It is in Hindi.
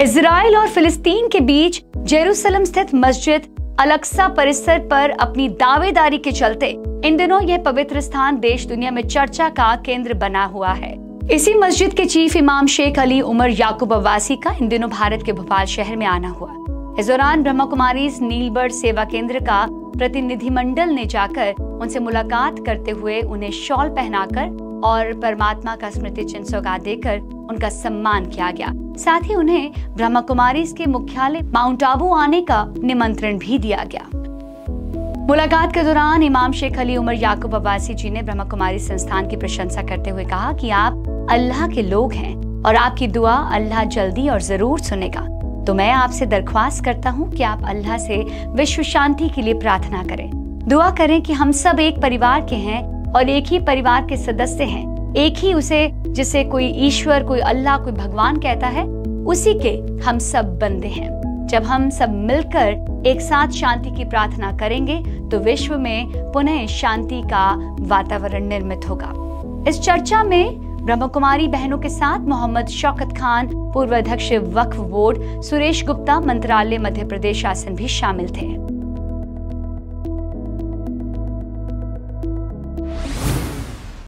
इजराइल और फिलिस्तीन के बीच जेरूसलम स्थित मस्जिद अलक्सा परिसर पर अपनी दावेदारी के चलते इन दिनों यह पवित्र स्थान देश दुनिया में चर्चा का केंद्र बना हुआ है। इसी मस्जिद के चीफ इमाम शेख अली उमर याकूब अब्बासी का इन दिनों भारत के भोपाल शहर में आना हुआ। इस दौरान ब्रह्मा कुमारी नीलबर्ड सेवा केंद्र का प्रतिनिधिमंडल ने जाकर उनसे मुलाकात करते हुए उन्हें शॉल पहनाकर और परमात्मा का स्मृति चिन्ह सौगात देकर उनका सम्मान किया गया। साथ ही उन्हें ब्रह्मा कुमारी के मुख्यालय माउंट आबू आने का निमंत्रण भी दिया गया। मुलाकात के दौरान इमाम शेख अली उमर याकूब अब्बासी जी ने ब्रह्मा कुमारी संस्थान की प्रशंसा करते हुए कहा कि आप अल्लाह के लोग हैं और आपकी दुआ अल्लाह जल्दी और जरूर सुनेगा, तो मैं आपसे दरख्वास्त करता हूं कि आप अल्लाह से विश्व शांति के लिए प्रार्थना करें, दुआ करें कि हम सब एक परिवार के हैं और एक ही परिवार के सदस्य हैं, एक ही उसे जिसे कोई ईश्वर, कोई अल्लाह, कोई भगवान कहता है, उसी के हम सब बंदे हैं। जब हम सब मिलकर एक साथ शांति की प्रार्थना करेंगे तो विश्व में पुनः शांति का वातावरण निर्मित होगा। इस चर्चा में ब्रह्मा कुमारी बहनों के साथ मोहम्मद शौकत खान, पूर्व अध्यक्ष वक्फ बोर्ड, सुरेश गुप्ता, मंत्रालय मध्य प्रदेश शासन भी शामिल थे।